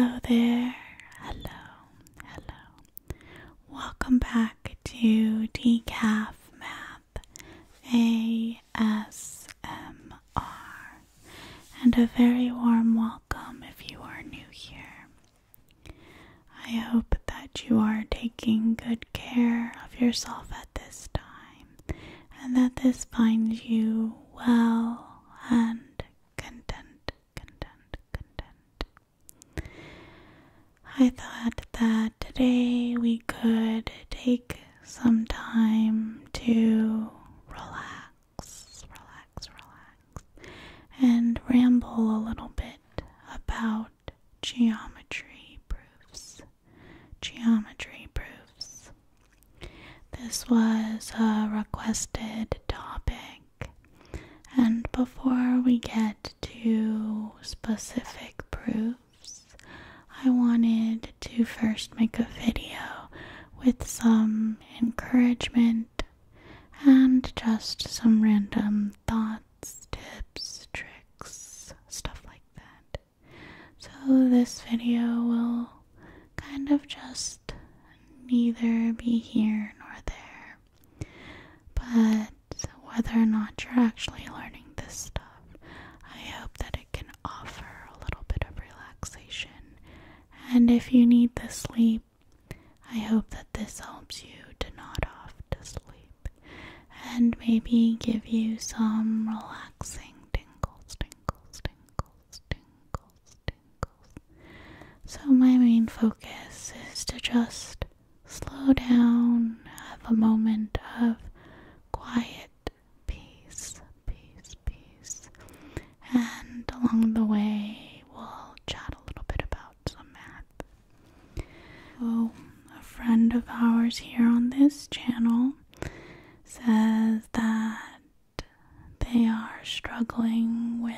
Hello there, hello. Welcome back to Decaf-Math ASMR, and a very warm welcome if you are new here. I hope that you are taking good care of yourself at this time, and that this finds you well and I thought that today we could take some time to relax, and ramble a little bit about geometry proofs. This was a requested topic, and before we get to specific proofs, I wanted to first make a video with some encouragement and just some random thoughts, tips, tricks, stuff like that. So this video will kind of just neither be here nor there. But whether or not you're actually learning this stuff, I hope that it can offer a little bit of relaxation. And if you need the sleep, I hope that this helps you to nod off to sleep and maybe give you some relaxing tingles. So my main focus is to just slow down, have a moment of quiet, peace, and along the way, a friend of ours here on this channel says that they are struggling with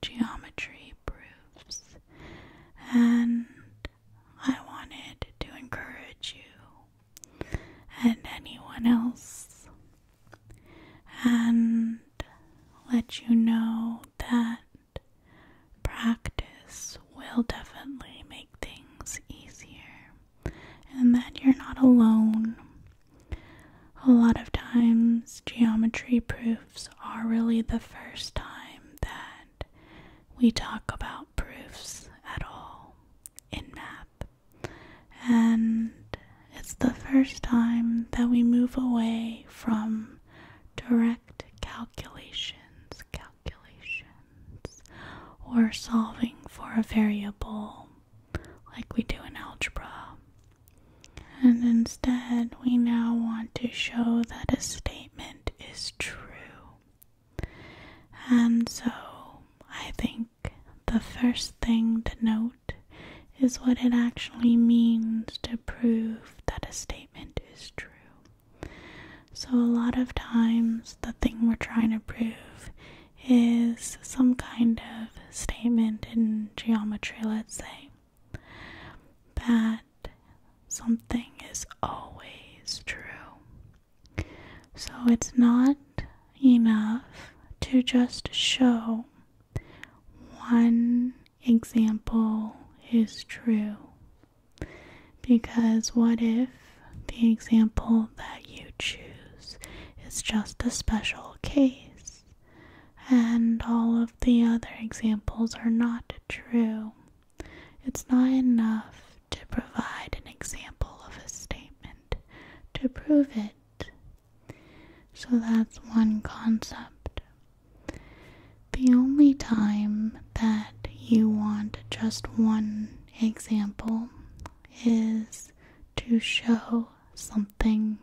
geometry proofs, and I wanted to encourage you and anyone else and let you know that practice will definitely make things easier. And that you're not alone. A lot of times, geometry proofs are really the first time that we talk about proofs at all in math. And it's the first time that we move away from direct calculations, or solving for a variable like we do in algebra. And instead, we now want to show that a statement is true. And so, I think the first thing to note is what it actually means to prove that a statement is true. So a lot of times, the thing we're trying to prove is some kind of statement in geometry, let's say, that something is always true. So it's not enough to just show one example is true, because what if the example that you choose is just a special case and all of the other examples are not true? It's not enough to provide an example of a statement to prove it. So that's one concept. The only time that you want just one example is to show something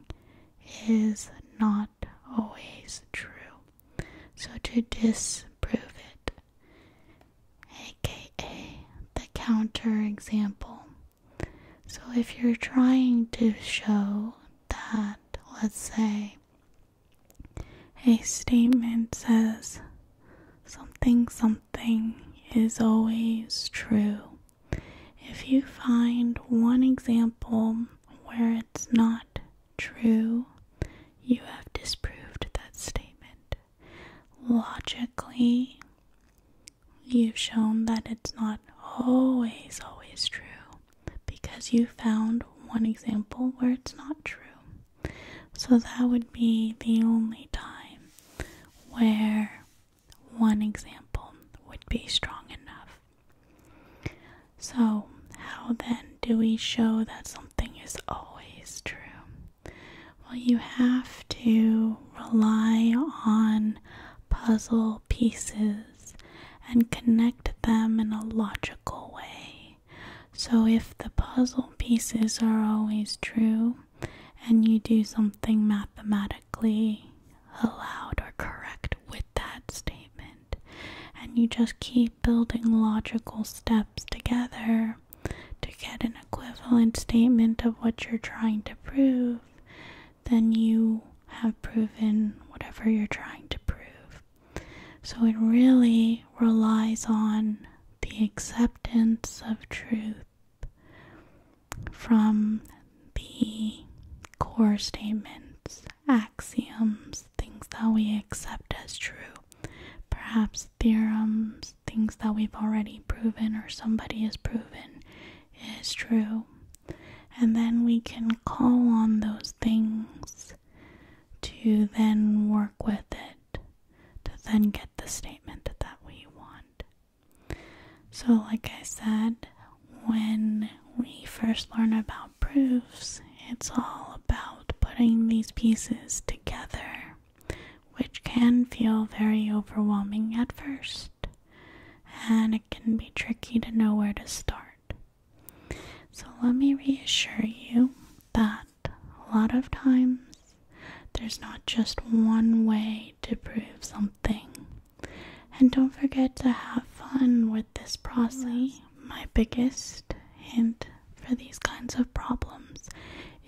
is not always true. So to disprove it, aka the counterexample. So if you're trying to show that, let's say, a statement says something is always true, if you find one example where it's not true, you have disproved that statement. Logically, you've shown that it's not always true. because you found one example where it's not true. So that would be the only time where one example would be strong enough. So how then do we show that something is always true? Well, you have to rely on puzzle pieces and connect them in a logical way. So if the puzzle pieces are always true and you do something mathematically allowed or correct with that statement, and you just keep building logical steps together to get an equivalent statement of what you're trying to prove, then you have proven whatever you're trying to prove. So it really relies on the acceptance of truth from the core statements, axioms, things that we accept as true, perhaps theorems, things that we've already proven or somebody has proven is true. And then we can call on those things to then work with it, to then get the statement that we want. So like I said, when we first learn about proofs, it's all about putting these pieces together, which can feel very overwhelming at first, and it can be tricky to know where to start. So let me reassure you that a lot of times there's not just one way to prove something. And don't forget to have fun with this process. My biggest hint for these kinds of problems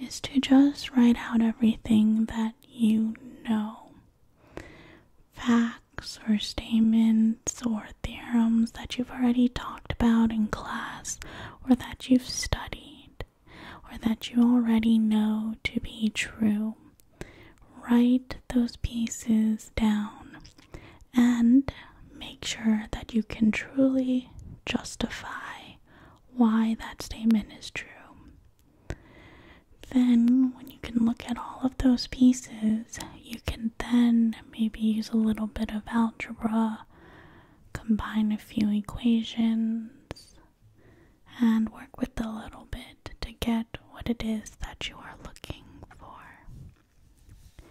is to just write out everything that you know. Facts or statements or theorems that you've already talked about in class, or that you've studied, or that you already know to be true. Write those pieces down and make sure that you can truly justify why that statement is true. Then, when you can look at all of those pieces, you can then maybe use a little bit of algebra, combine a few equations, and work with a little bit to get what it is that you are looking for.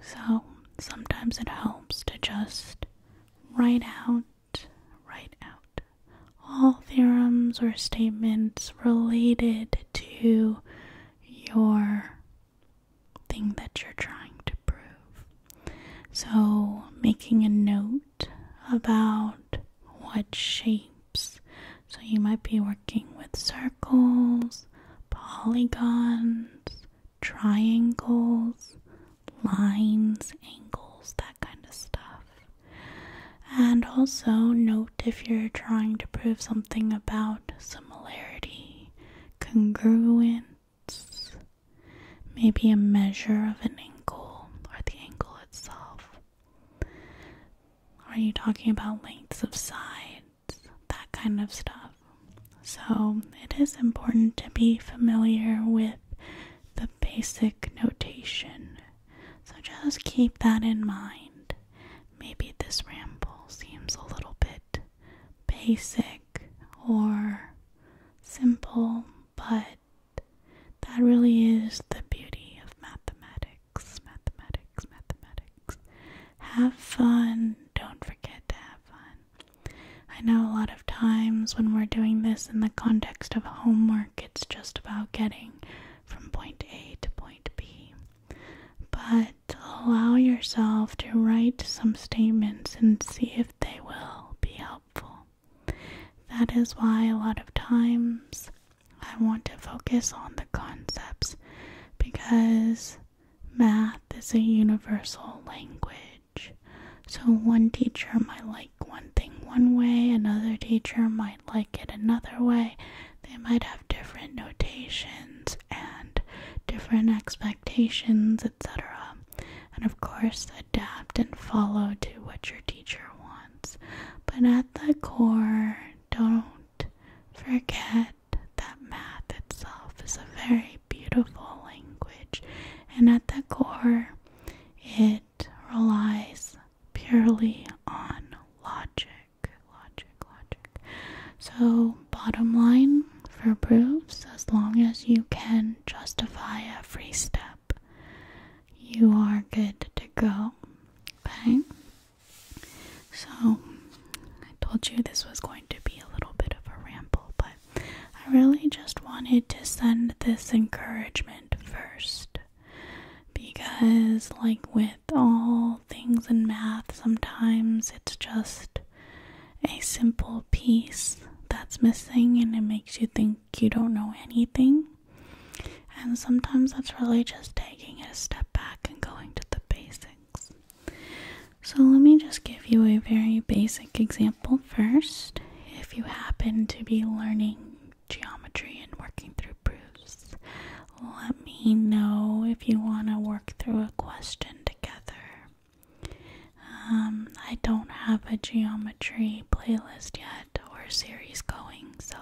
So, sometimes it helps to just write out all theorems or statements related to your thing that you're trying to prove. So making a note about what shapes. So you might be working with circles, polygons, triangles, lines, angles, that kind of stuff. And also note if you're trying to prove something about similarity, congruent, maybe a measure of an angle or the angle itself. Are you talking about lengths of sides? That kind of stuff. So it is important to be familiar with the basic notation. So just keep that in mind. Maybe this ramble seems a little bit basic or simple, but that really is the beauty of mathematics. Have fun. Don't forget to have fun. I know a lot of times when we're doing this in the context of homework, it's just about getting from point A to point B. But allow yourself to write some statements and see if they will be helpful. That is why a lot of times I want to focus on the concepts, because math is a universal language. So one teacher might like one thing one way, another teacher might like it another way. They might have different notations and different expectations, etc. And of course, adapt and follow to what your teacher wants. But at the core, don't forget that math itself So bottom line for proofs, as long as you can justify every step, you are good to go. Okay? So I told you this was going to be a little bit of a ramble, but I really just wanted to send this encouragement first, because like with all things in math, sometimes it's just a simple piece that's missing and it makes you think you don't know anything, and sometimes that's really just taking it a step back and going to the basics. So let me just give you a very basic example first. If you happen to be learning geometry and working through proofs, let me know if you want to work through a question together. I don't have a geometry playlist yet or series going, so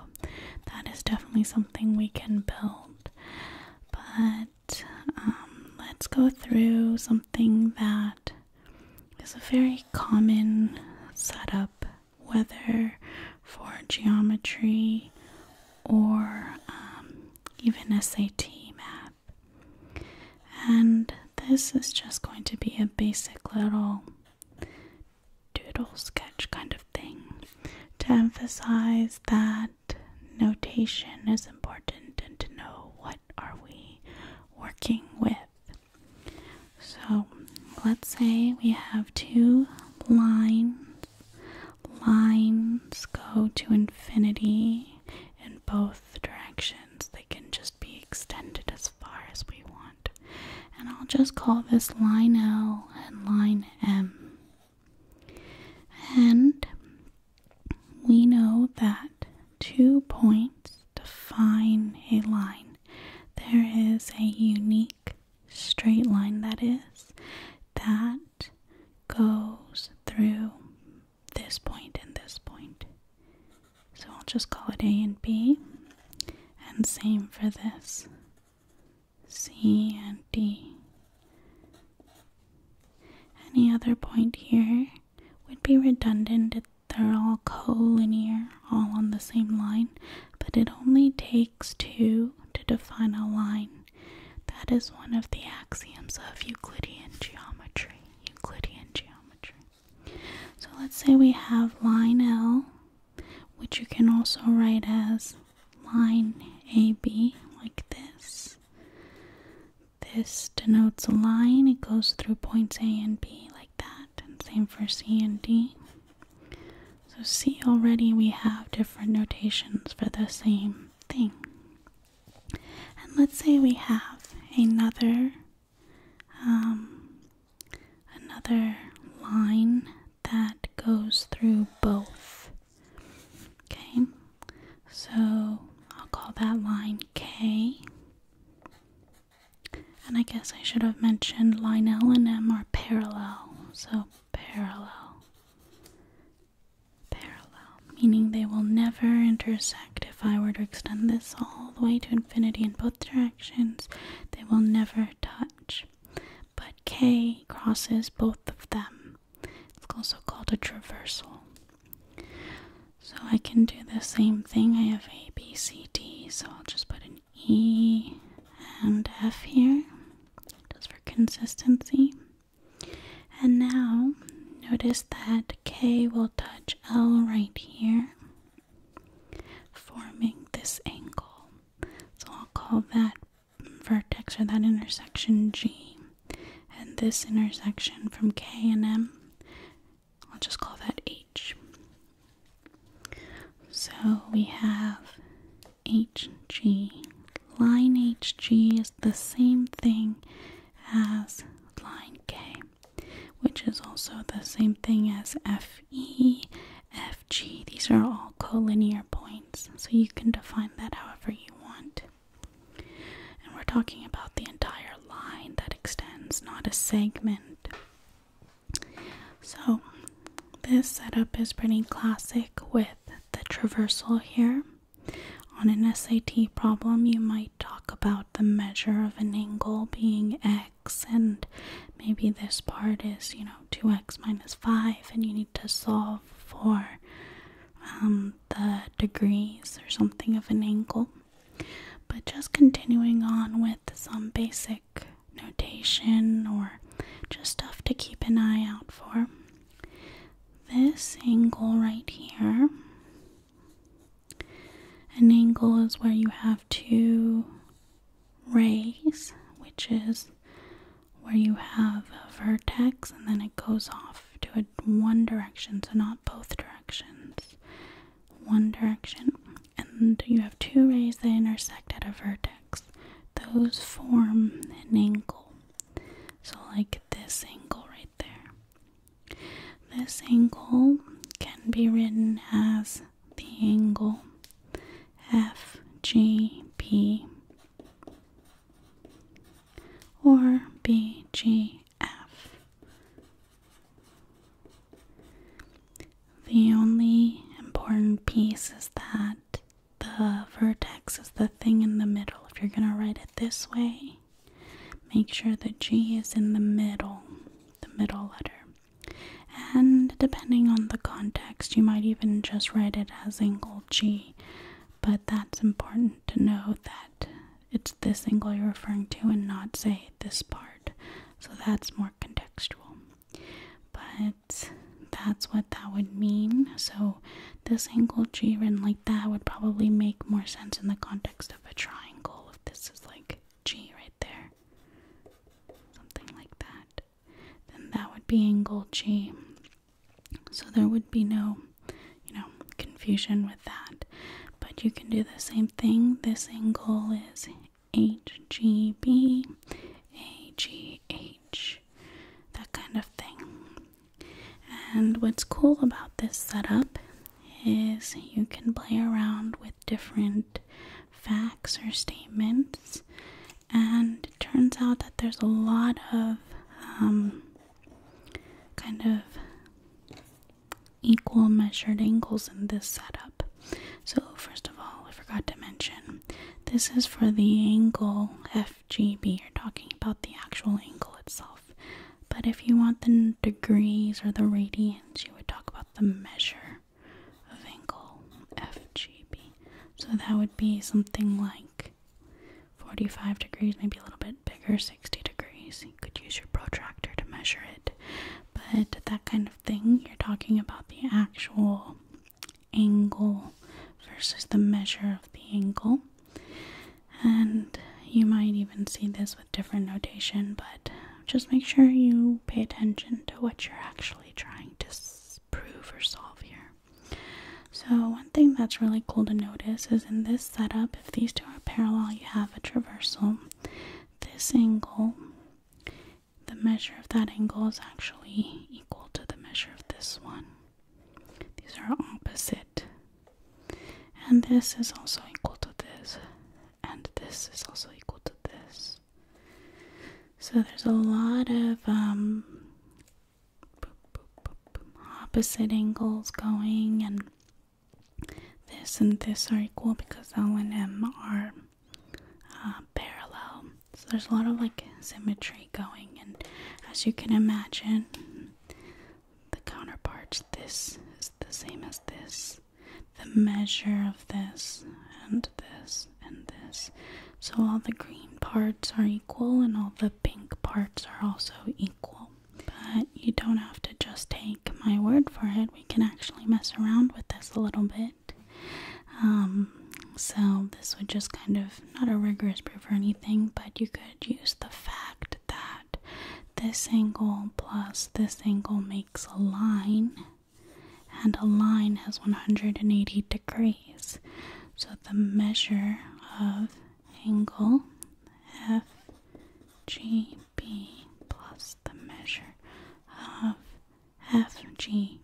that is definitely something we can build. But let's go through something that is a very common setup, whether for geometry or even SAT math. And this is just going to be a basic little doodle sketch kind of thing to emphasize that notation is important and to know what are we working with. So let's say we have two lines. Lines go to infinity in both directions. They can just be extended as far as we want. And I'll just call this line L and line M. And we know that 2 points define a line. There is a unique straight line, that is, that goes through this point and this point. So I'll just call it A and B, and same for this, C and D. Any other point here would be redundant. They're all collinear, all on the same line, but it only takes 2 to define a line. That is one of the axioms of Euclidean geometry. So let's say we have line L, which you can also write as line AB, like this. This denotes a line. It goes through points A and B, like that. And same for C and D. So see, already we have different notations for the same thing. And let's say we have another line that goes through both. Okay, so I'll call that line K. And I guess I should have mentioned line L and M are parallel. So parallel, meaning they will never intersect. If I were to extend this all the way to infinity in both directions, they will never touch. But K crosses both of them. Also called a traversal. So I can do the same thing. I have A, B, C, D, so I'll just put an E and F here, just for consistency. And now, notice that K will touch L right here, forming this angle. So I'll call that vertex, or that intersection, G. And this intersection from K and M, just call that H. So we have HG. Line HG is the same thing as line K, which is also the same thing as FE, FG. These are all collinear points, so you can define that however you want. And we're talking about the entire line that extends, not a segment. So this setup is pretty classic with the traversal here. On an SAT problem, you might talk about the measure of an angle being x, and maybe this part is, 2x minus 5, and you need to solve for the degrees or something of an angle. But just continuing on with some basic notation or just stuff to keep an eye out for. This angle right here, an angle is where you have two rays, which is where you have a vertex and then it goes off to one direction, so not both directions, one direction, and you have two rays that intersect at a vertex. Those form an angle, so like this angle right there. This angle can be written as the angle FGP or BGF. The only important piece is that the vertex is the thing in the middle. If you're going to write it this way, make sure the G is in the middle letter. And depending on the context, you might even just write it as angle G, but that's important to know that it's this angle you're referring to and not, say, this part. So that's more contextual. But that's what that would mean. So this angle G written like that would probably make more sense in the context of a triangle, if this is like G right there, something like that, then that would be angle G. So there would be no, confusion with that. But you can do the same thing. This angle is HGB, AGH, that kind of thing. And what's cool about this setup is you can play around with different facts or statements, and it turns out that there's a lot of kind of equal measured angles in this setup. So first of all, I forgot to mention, this is for the angle FGB. You're talking about the actual angle itself. But if you want the degrees or the radians, you would talk about the measure of angle FGB. So that would be something like 45 degrees, maybe a little bit bigger, 60 degrees. You could use your protractor to measure it. But that kind of thing, you're talking about the actual angle versus the measure of the angle. And you might even see this with different notation, but just make sure you pay attention to what you're actually trying to prove or solve here. So one thing that's really cool to notice is in this setup, if these two are parallel, you have a traversal. This angle, the measure of that angle is actually equal to the measure of this one. These are opposite. And this is also equal to this. And this is also equal to this. So there's a lot of opposite angles going, and this are equal because L and M are parallel. So there's a lot of like symmetry going, and as you can imagine, the counterparts, this is the same as this, the measure of this and this and this. So all the green parts are equal and all the pink parts are also equal. But you don't have to just take my word for it. We can actually mess around with this a little bit. So this would just kind of, not a rigorous proof or anything, but you could use the fact that this angle plus this angle makes a line, and a line has 180 degrees. So the measure of angle FGB plus the measure of FGA.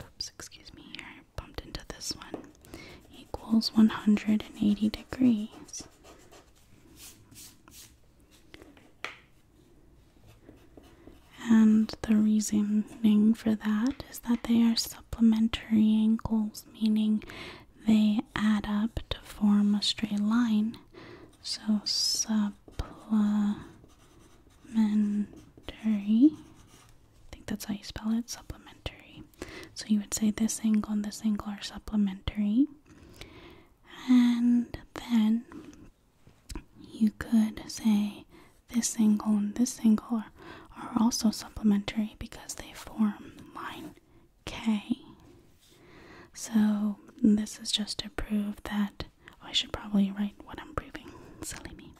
Oops, excuse me here, I bumped into this one. Equals 180 degrees. And the reasoning for that is that they are supplementary angles, meaning they add up to form a straight line. So supplementary, I think think that's how you spell it, supplementary. So you would say this angle and this angle are supplementary. And then you could say this angle and this angle are also supplementary because they form line K. So this is just to prove that, oh, I should probably write what I'm proving, silly me.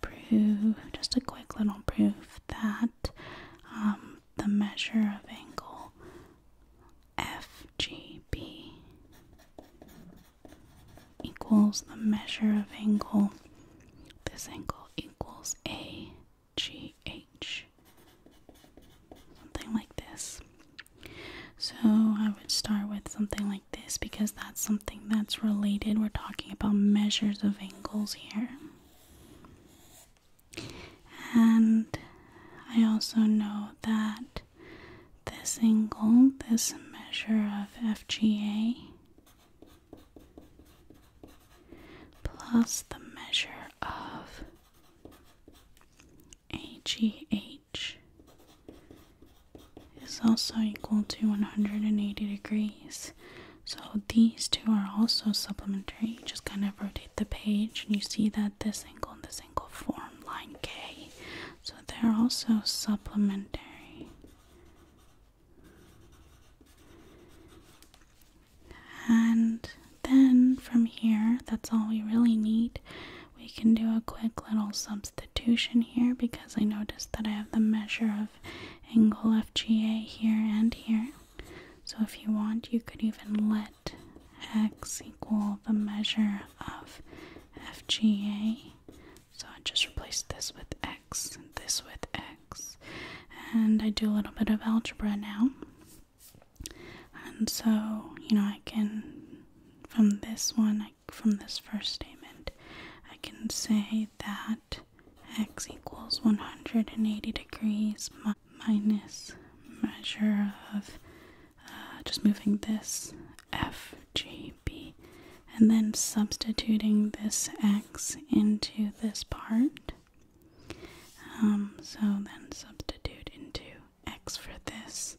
Prove, just a quick little proof that the measure of angle FGB equals the measure of angle, this angle equals AGH, something like this. So I would start with something like this because that's something that's related. We're talking about measures of angles here. And I also know that this angle, this measure of FGA, plus the measure of AGH is also equal to 180 degrees. So these two are also supplementary. You just kind of rotate the page and you see that this angle and this angle form line K. So they're also supplementary. And then from here, that's all we really need. We can do a quick little substitution here because I noticed that I have the measure of angle FGA here and here. So if you want, you could even let x equal the measure of FGA. So I just replace this with x and this with x. And I do a little bit of algebra now. And so, you know, I can, from this one, from this first statement, I can say that x equals 180 degrees minus measure of, just moving this FGB, and then substituting this x into this part. So then substitute into x for this.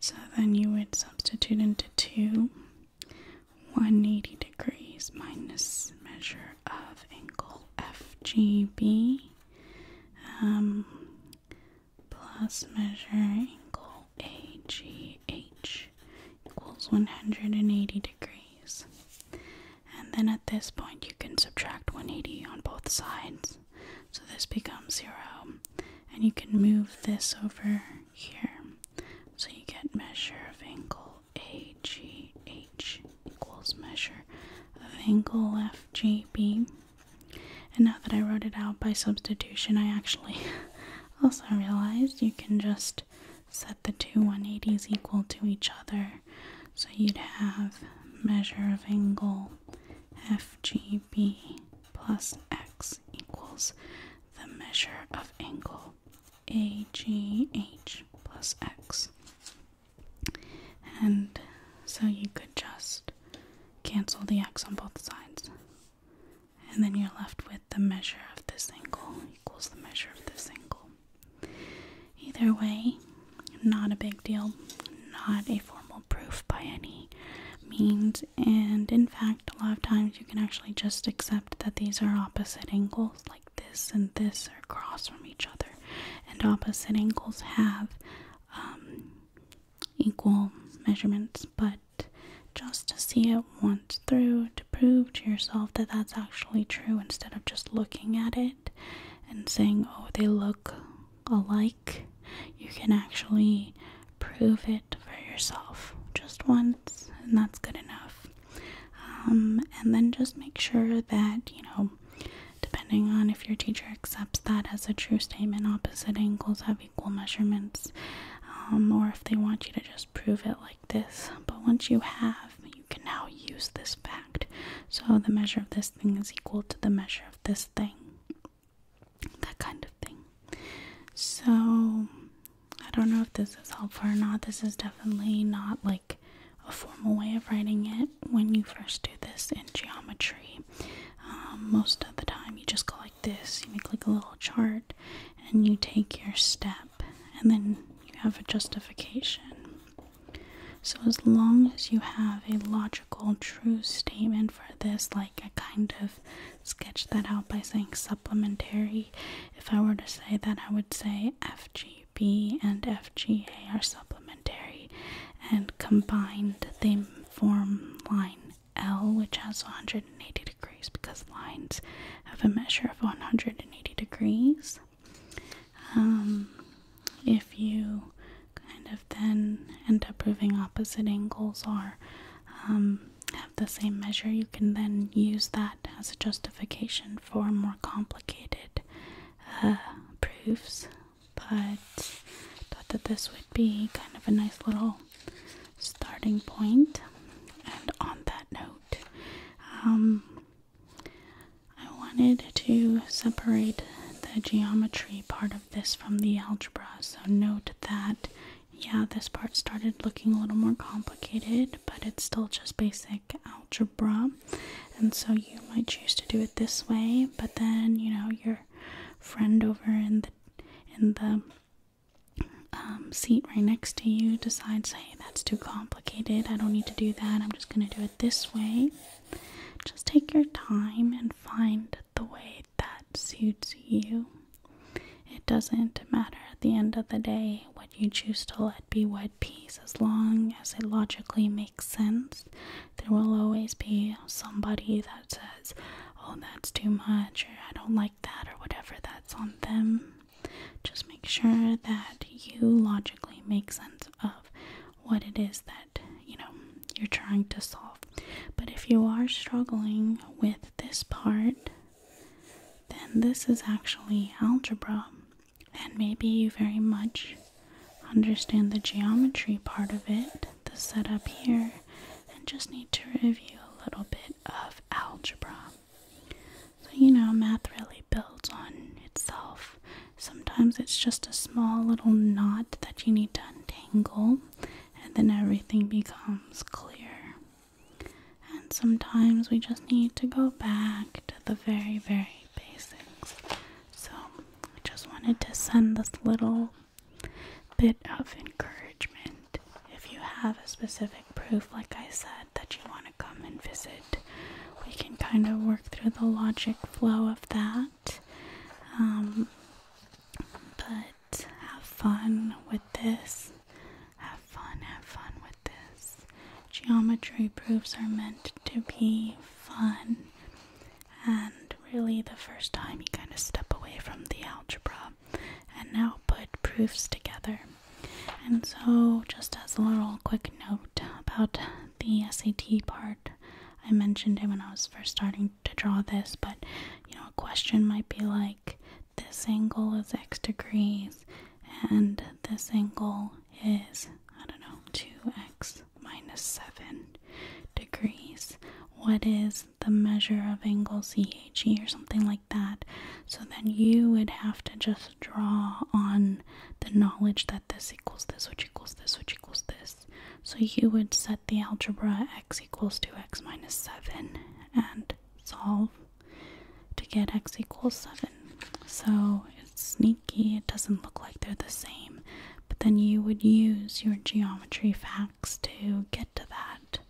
So then you would substitute into 2. 180 degrees minus measure of angle FGB plus measure angle AGH equals 180 degrees. And then at this point you can subtract 180 on both sides. So this becomes 0. And you can move this over here. So you get measure of angle AGH equals measure of angle FGB. And now that I wrote it out by substitution, I actually also realized you can just set the two 180s equal to each other. So you'd have measure of angle FGB plus x equals the measure of angle AGH plus x. And so you could just cancel the x on both sides. And then you're left with the measure of this angle equals the measure of this angle. Either way, not a big deal, not a formal proof by any means. And in fact, a lot of times you can actually just accept that these are opposite angles, like this and this are across from each other. And opposite angles have equal measurements, but just to see it once through, to prove to yourself that that's actually true instead of just looking at it and saying, oh, they look alike, you can actually prove it for yourself just once, and that's good enough. And then just make sure that, you know, depending on if your teacher accepts that as a true statement, opposite angles have equal measurements, or if they want you to just prove it like this. But once you have, you can now use this fact. So the measure of this thing is equal to the measure of this thing, that kind of thing. So I don't know if this is helpful or not. This is definitely not like a formal way of writing it. When you first do this in geometry, most of the time you just go like this, you make like a little chart and you take your step, and then have a justification. So as long as you have a logical, true statement for this, like I kind of sketched that out by saying supplementary. If I were to say that, I would say FGB and FGA are supplementary, and combined they form line L, which has 180 degrees because lines have a measure of 180 degrees. If you kind of then end up proving opposite angles or have the same measure, you can then use that as a justification for more complicated proofs. But I thought that this would be kind of a nice little starting point. And on that note, I wanted to separate the geometry part of this from the algebra. So note that, yeah, this part started looking a little more complicated, but it's still just basic algebra. And so you might choose to do it this way, but then, you know, your friend over in the seat right next to you decides, hey, that's too complicated, I don't need to do that, I'm just gonna do it this way. Just take your time and find the way that suits you. It doesn't matter at the end of the day what you choose to let be what piece, as long as it logically makes sense. There will always be somebody that says, oh, that's too much, or I don't like that, or whatever. That's on them. Just make sure that you logically make sense of what it is that, you know, you're trying to solve. But if you are struggling with this part, then this is actually algebra, and maybe you very much understand the geometry part of it, the setup here, and just need to review a little bit of algebra. So, you know, math really builds on itself. Sometimes it's just a small little knot that you need to untangle, and then everything becomes clear. And sometimes we just need to go back to the very, very basics. So I just wanted to send this little bit of encouragement. If you have a specific proof, like I said, that you want to come and visit, we can kind of work through the logic flow of that. But have fun with this. Have fun with this. Geometry proofs are meant to be fun. And really, the first time you kind of step away from the algebra and now put proofs together. And so, just as a little quick note about the SAT part, I mentioned it when I was first starting to draw this, but, you know, a question might be like, this angle is X degrees, and this angle is, I don't know, 2X minus 7 degrees. What is the measure of angle CHE or something like that? So then you would have to just draw on the knowledge that this equals this, which equals this, which equals this. So you would set the algebra X equals 2X minus 7 and solve to get X equals 7. So it's sneaky, it doesn't look like they're the same, but then you would use your geometry facts to get to that.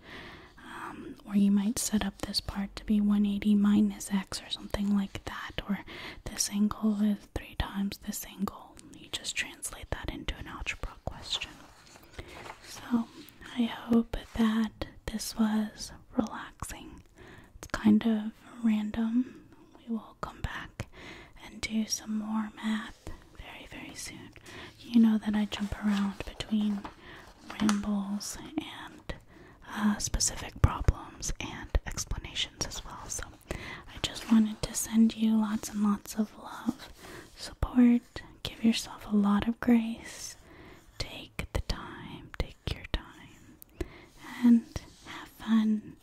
Or you might set up this part to be 180 minus X or something like that, or this angle is 3 times this angle. You just translate that into an algebra question. So I hope that this was relaxing. It's kind of random. We will come back and do some more math very, very soon. You know that I jump around between rambles and specific problems and explanations as well. So I just wanted to send you lots and lots of love, support, give yourself a lot of grace, take the time, take your time, and have fun.